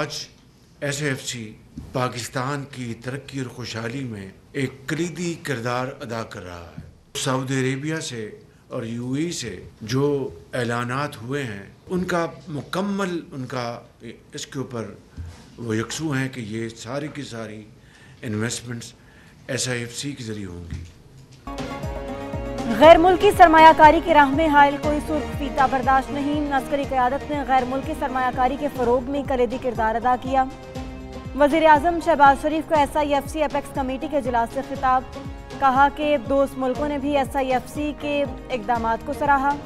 आज SIFC पाकिस्तान की तरक्की और खुशहाली में एक कलीदी किरदार अदा कर रहा है। सऊदी अरेबिया से और UAE से जो ऐलानात हुए हैं उनका मुकम्मल उनका इसके ऊपर वो यकसू हैं कि ये सारी की सारी इन्वेस्टमेंट्स SIFC के ज़रिए होंगी। गैर मुल्की सरमायाकारी की राह में हायल कोई सुर्ख फीता बर्दाश्त नहीं। अस्करी क़यादत ने गैर मुल्की सरमायाकारी के फ़रोग में कलेदी किरदार अदा किया। वज़ीर आज़म शहबाज शरीफ को SIFC एपेक्स कमेटी के इजलास से खिताब, कहा कि दोस्त मुल्कों ने भी SIFC के इकदाम को सराहा।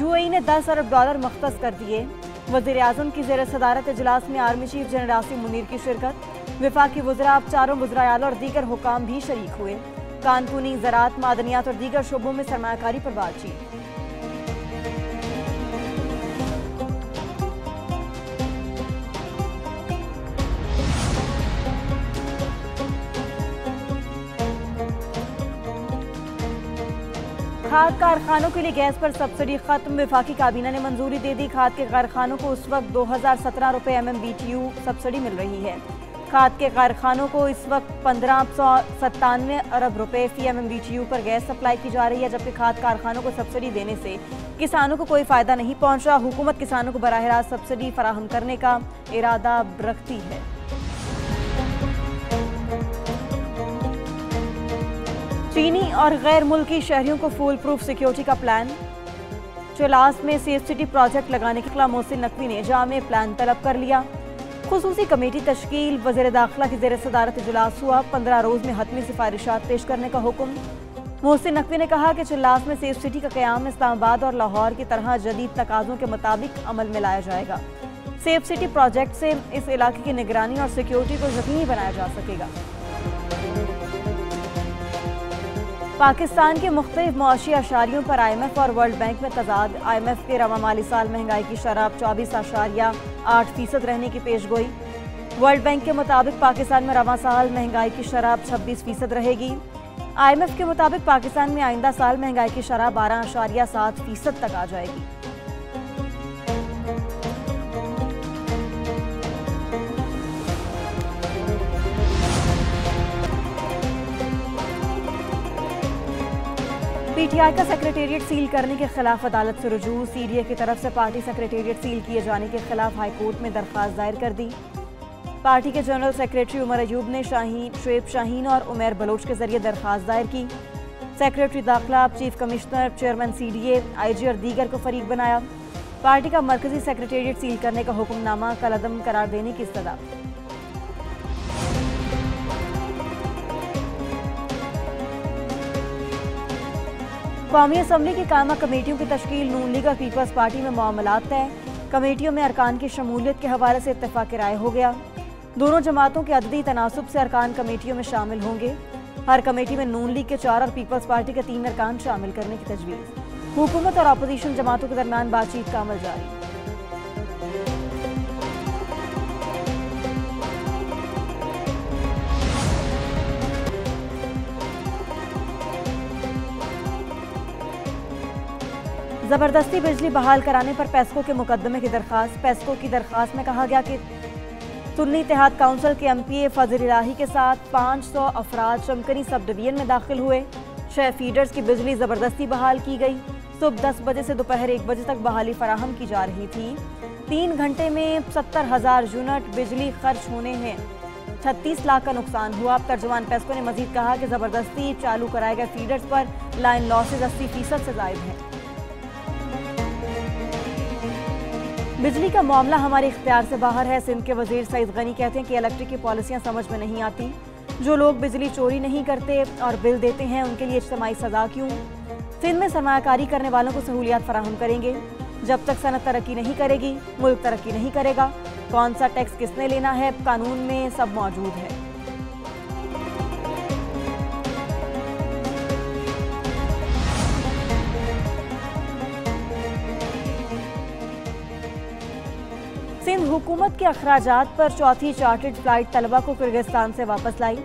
UAE ने $10 अरब मख्तस कर दिए। वज़ीर आज़म की ज़ेर सदारत इजलास में army chief general Asim Munir की शिरकत, वफाकी वज़रा चारों वज़रायाल और दीगर हुकाम भी शरीक हुए। कानूनी ज़राअत, मादनियात और दीगर शोबों में सरमायाकारी पर बातचीत। खाद कारखानों के लिए गैस पर सब्सिडी खत्म, वफाकी काबीना ने मंजूरी दे दी। खाद के कारखानों को उस वक्त 2017 रुपये MMBTU सब्सिडी मिल रही है। खाद के कारखानों को इस वक्त 1597 अरब रुपये FMBTU पर गैस सप्लाई की जा रही है, जबकि खाद कारखानों को सब्सिडी देने से किसानों को कोई फ़ायदा नहीं पहुँचा। हुकूमत किसानों को बराह रास्त सब्सिडी फराहम करने का इरादा रखती है। चीनी और गैर मुल्की शहरियों को फूल प्रूफ सिक्योरिटी का प्लान, चलास में सेफ सिटी प्रोजेक्ट लगाने के खिलाफ मोहसिन नकवी ने जामे प्लान तलब कर लिया। खुसूसी कमेटी तश्कील, वज़ीर दाखिला की ज़ेर सदारत इजलास हुआ। 15 रोज़ में हतमी सिफारिशात पेश करने का हुक्म। मोहसिन नकवी ने कहा कि चलास में सेफ सिटी का क़याम इस्लामाबाद और लाहौर की तरह जदीद तकाज़ों के मुताबिक अमल में लाया जाएगा। सेफ सिटी प्रोजेक्ट से इस इलाके की निगरानी और सिक्योरिटी को यकीनी बनाया जा सकेगा। पाकिस्तान के मुख्तलिफ मआशी अशारियों पर IMF और वर्ल्ड बैंक में तजाद। IMF के रवा माली साल महंगाई की शराब 24.8% रहने की पेश गोई। वर्ल्ड बैंक के मुताबिक पाकिस्तान में रवा साल महंगाई की शराब 26% रहेगी। IMF के मुताबिक पाकिस्तान में आइंदा साल महंगाई की शराब 12.7% तक आ जाएगी। PTI का सेक्रेटेरिएट सील करने के खिलाफ अदालत से रुजू। CDA की तरफ से पार्टी सेक्रेटेरिएट सील किए जाने के खिलाफ हाईकोर्ट में दरख्वास्त दायर कर दी। पार्टी के जनरल सेक्रेटरी उमर अयूब ने शोएब शाहीन और उमेर बलोच के जरिए दरख्वास्त दायर की। सेक्रेटरी दाखिला, chief commissioner, chairman CDA, IG और दीगर को फरीक बनाया। पार्टी का मरकजी सेक्रेटेरिएट सील करने का हुक्मनामा कलअदम करार देने की इस्तदा। कौमी असम्बली की कायमा कमेटियों की तश्कील, नून लीग और पीपल्स पार्टी में मामलात तय। कमेटियों में अरकान की शमूलियत के हवाले से इत्तफाक राय हो गया। दोनों जमातों के अददी तनासब से अरकान कमेटियों में शामिल होंगे। हर कमेटी में नून लीग के 4 और पीपल्स पार्टी के 3 अरकान शामिल करने की तजवीज़। हुकूमत और अपोजिशन जमातों के दरमियान बातचीत का अमल जारी। ज़बरदस्ती बिजली बहाल कराने पर PESCO के मुकदमे की दरख्वास्त। PESCO की दरख्वास्त में कहा गया कि सुन्नी इत्तेहाद काउंसिल के MPA फैसल इलाही के साथ 500 अफराद चमकनी सब डिवीजन में दाखिल हुए। 6 फीडर्स की बिजली ज़बरदस्ती बहाल की गई। सुबह 10 बजे से दोपहर 1 बजे तक बहाली फराहम की जा रही थी। 3 घंटे में 70,000 यूनिट बिजली खर्च होने हैं। 36 लाख का नुकसान हुआ। तर्जुमान PESCO ने मजीद कहा कि ज़बरदस्ती चालू कराए गए फीडर्स पर लाइन लॉसेज 80% से ज़ायद हैं। बिजली का मामला हमारे इख्तियार से बाहर है। सिंध के वजीर सैयद गनी कहते हैं कि इलेक्ट्रिक की पॉलिसियाँ समझ में नहीं आती। जो लोग बिजली चोरी नहीं करते और बिल देते हैं उनके लिए इज्तमाई सज़ा क्यों? सिंध में सरमायाकारी करने वालों को सहूलियात फराहम करेंगे। जब तक सनत तरक्की नहीं करेगी मुल्क तरक्की नहीं करेगा। कौन सा टैक्स किसने लेना है, कानून में सब मौजूद है। सिंध हुकूमत के अखराजात पर चौथी चार्टर्ड फ्लाइट तलबा को किर्गिस्तान से वापस लाई।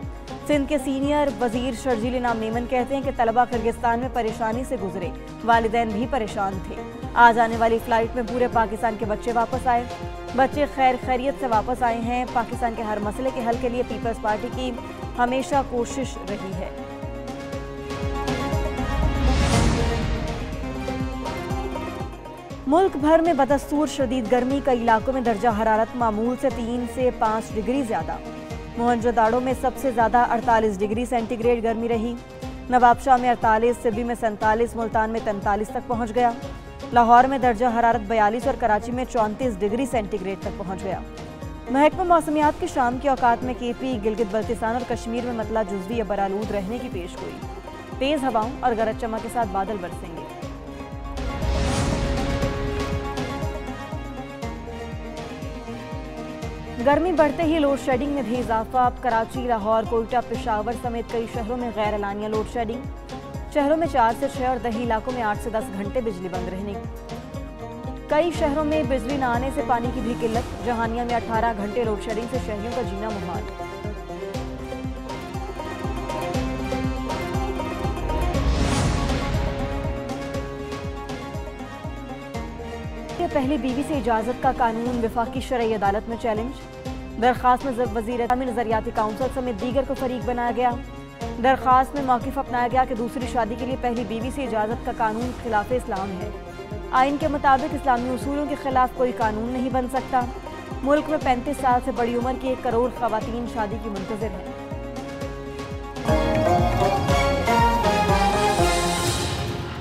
सिंध के सीनियर वजीर शर्जील इनाम मेमन कहते हैं कि तलबा किर्गिस्तान में परेशानी से गुजरे, वालिदैन भी परेशान थे। आज आने वाली फ्लाइट में पूरे पाकिस्तान के बच्चे वापस आए, बच्चे खैर खैरियत से वापस आए हैं। पाकिस्तान के हर मसले के हल के लिए पीपल्स पार्टी की हमेशा कोशिश रही है। मुल्क भर में बदस्तूर शदीद गर्मी, कई इलाकों में दर्जा हरारत मामूल से 3 से 5 डिग्री ज़्यादा। मोहनजोदाड़ो में सबसे ज़्यादा 48 डिग्री सेंटीग्रेड गर्मी रही। नवाबशाह में 48, सिब्बी में 47, मुल्तान में 43 तक पहुँच गया। लाहौर में दर्जा हरारत 42 और कराची में 34 डिग्री सेंटीग्रेड तक पहुँच गया। महकमा मौसमियात की शाम के औकात में केपी, गिलगित बल्तिस्तान और कश्मीर में मतला जुज़वी या बरालूद रहने की पेशगोई। तेज़ हवाओं और गरज चमक के साथ बादल बरसेंगे। गर्मी बढ़ते ही लोड शेडिंग में भी इजाफा। अब कराची, लाहौर, कोयटा, पेशावर समेत कई शहरों में गैर एलानिया लोड शेडिंग। शहरों में 4 से 6 और दही इलाकों में 8 से 10 घंटे बिजली बंद रहने की। कई शहरों में बिजली न आने से पानी की भी किल्लत। जहानिया में 18 घंटे लोड शेडिंग से शहरियों का जीना मुहाल। पहली बीवी से इजाजत का कानून वफाकी शरई अदालत में चैलेंज। दरखास्त में वज़ीर नजरियाती काउंसिल समेत दीगर को फरीक बनाया गया। दरखास्त में मौक़िफ़ अपनाया गया कि दूसरी शादी के लिए पहली बीवी से इजाजत का कानून खिलाफ इस्लाम है। आइन के मुताबिक इस्लामी उसूलों के खिलाफ कोई कानून नहीं बन सकता। मुल्क में 35 साल से बड़ी उम्र की 1 करोड़ ख़वातीन शादी की मुंतज़िर हैं।